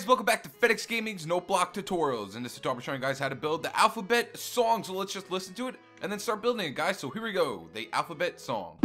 guys, welcome back to FedEx Gaming's Note Block tutorials. In this tutorial, I'm showing you guys how to build the alphabet song. So let's just listen to it and then start building it, guys. So here we go, the alphabet song.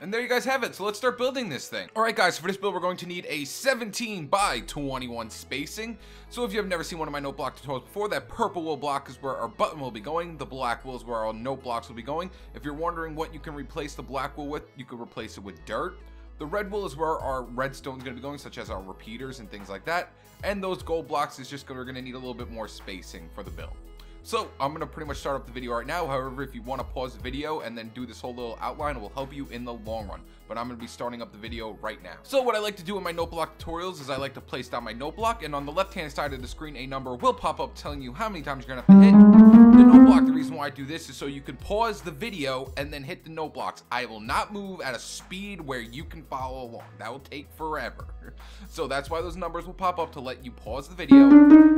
And there you guys have it. So let's start building this thing. All right, guys, so for this build, we're going to need a 17" by 21" spacing. So if you have never seen one of my note block tutorials before, that purple will block is where our button will be going. The black will is where our note blocks will be going. If you're wondering what you can replace the black will with, you could replace it with dirt. The red will is where our redstone is going to be going, such as our repeaters and things like that. And those gold blocks is just we're going to need a little bit more spacing for the build. So I'm going to pretty much start up the video right now. However, if you want to pause the video and then do this whole little outline, it will help you in the long run. But I'm going to be starting up the video right now. So what I like to do in my note block tutorials is I like to place down my note block, and on the left hand side of the screen, a number will pop up telling you how many times you're going to have to hit the note block. The reason why I do this is so you can pause the video and then hit the note blocks. I will not move at a speed where you can follow along. That will take forever. So that's why those numbers will pop up to let you pause the video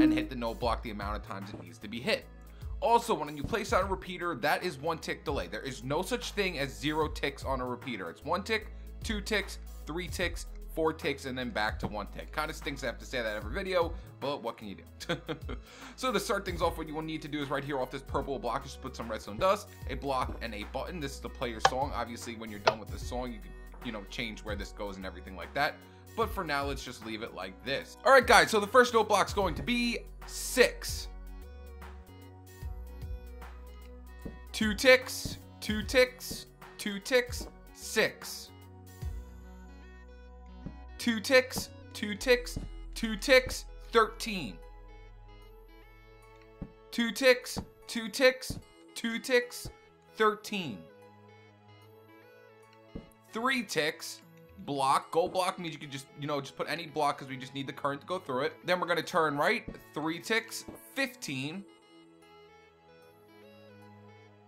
and hit the note block the amount of times it needs to be hit. Also, when you place on a repeater, that is 1 tick delay. There is no such thing as 0 ticks on a repeater. It's 1 tick, 2 ticks, 3 ticks, 4 ticks, and then back to 1 tick. Kind of stinks I have to say that every video, but what can you do? So to start things off, what you will need to do is right here off this purple block, just put some redstone dust, a block, and a button. This is the player's song. Obviously, when you're done with the song, you can, you know, change where this goes and everything like that. But for now, let's just leave it like this. All right, guys, so the first note block's going to be 6. 2 ticks, 2 ticks, 2 ticks, 6. 2 ticks, 2 ticks, 2 ticks, 13. 2 ticks, 2 ticks, 2 ticks, 13. 3 ticks, block. Gold block means you can just, you know, just put any block because we just need the current to go through it. Then we're going to turn right. 3 ticks, 15.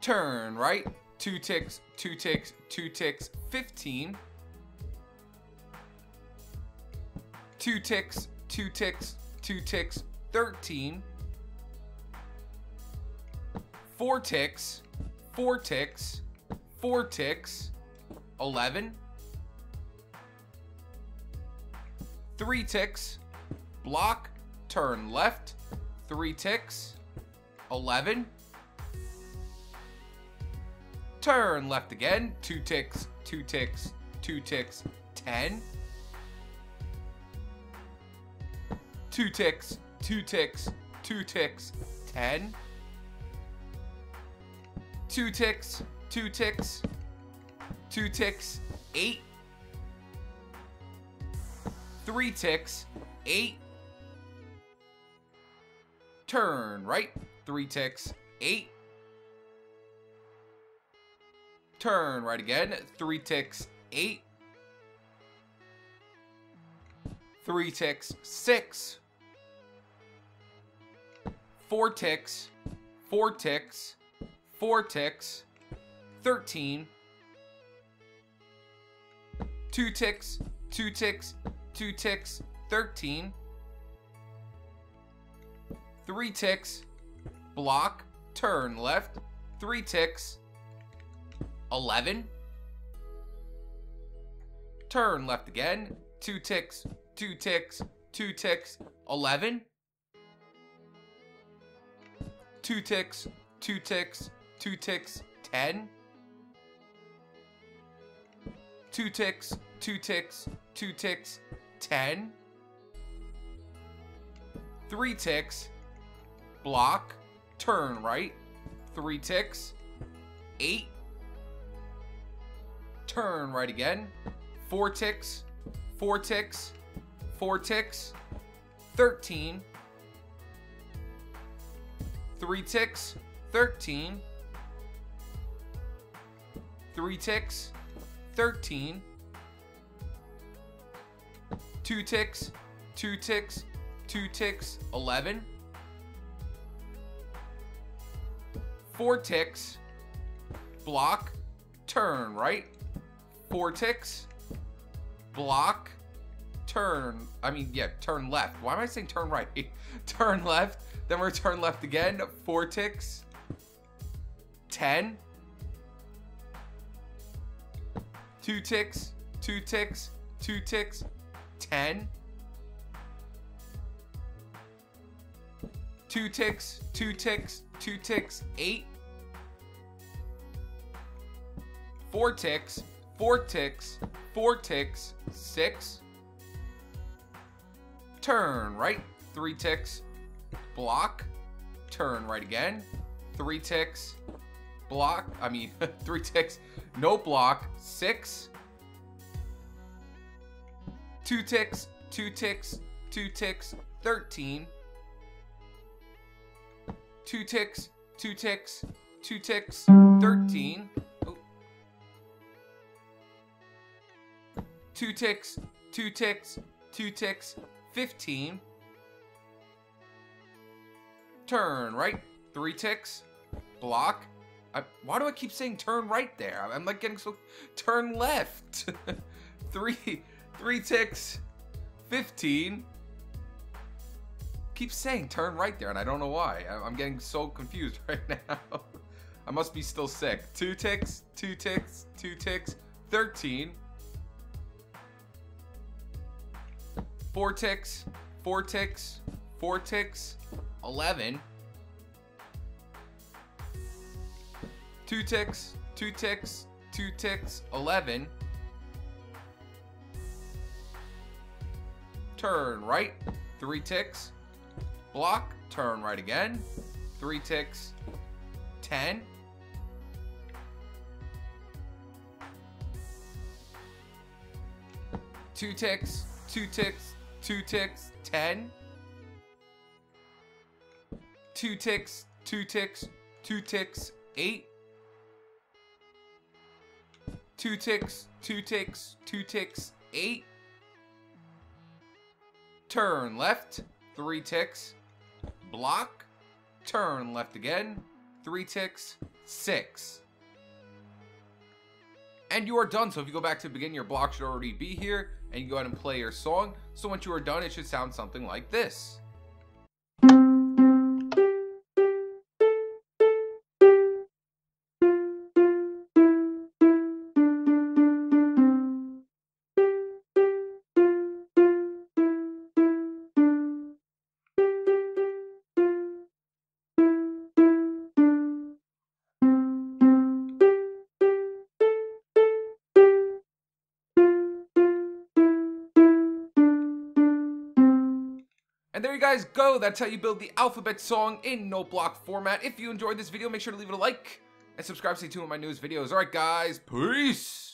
Turn right, 2 ticks, 2 ticks, 2 ticks, 15. 2 ticks, 2 ticks, 2 ticks, 13. 4 ticks, 4 ticks, 4 ticks, 11. 3 ticks, block, turn left, 3 ticks, 11. Turn left again, 2 ticks, 2 ticks, 2 ticks, 10. 2 ticks, 2 ticks, 2 ticks, 10. 2 ticks, 2 ticks, 2 ticks, 8. 3 ticks, 8. Turn right, 3 ticks, 8. Turn right again, 3 ticks, 8. 3 ticks, 6. 4 ticks, 4 ticks, 4 ticks, 13. 2 ticks, 2 ticks, 2 ticks, 13. 3 ticks, block, turn left, 3 ticks, 11. Turn left again, 2 ticks, 2 ticks, 2 ticks, 11. 2 ticks, 2 ticks, 2 ticks, 10. 2 ticks, 2 ticks, 2 ticks, 10. 3 ticks, block, turn right, 3 ticks, 8. Turn right again, 4 ticks, 4 ticks, 4 ticks, 13. 3 ticks, 13. 3 ticks, 13. 2 ticks, 2 ticks, 2 ticks, 11. four ticks, block, turn, right? Four ticks, block, turn. I mean, yeah, turn left. Why am I saying turn right? Turn left, then we're turn left again, four ticks, 10, two ticks, two ticks, two ticks, 10, two ticks, two ticks, two ticks, 8, four ticks, four ticks, four ticks, 6, turn right, three ticks, block, turn right again, three ticks, block, I mean, three ticks, no block, 6, two ticks, two ticks, two ticks, 13, two ticks, two ticks, two ticks, 13, oh. Two ticks, two ticks, two ticks, 15, turn right, three ticks, block. Why do I keep saying turn right there? I'm like getting so, turn left. Three ticks, 15. Keep saying turn right there and I don't know why. I'm getting so confused right now. I must be still sick. Two ticks, two ticks, two ticks, 13. Four ticks, four ticks, four ticks, 11. Two ticks, two ticks, two ticks, 11. Turn right, three ticks. Block, turn right again. Three ticks, 10. Two ticks, two ticks, two ticks, 10. Two ticks, two ticks, two ticks, 8. Two ticks, two ticks, two ticks, 8. Turn left, three ticks, block, turn left again, three ticks, 6. And you are done. So if you go back to the beginning, your block should already be here, and you go ahead and play your song. So once you are done, it should sound something like this. And there you guys go. That's how you build the alphabet song in Note Block format. If you enjoyed this video, make sure to leave it a like and subscribe to stay tuned with my newest videos. All right, guys. Peace.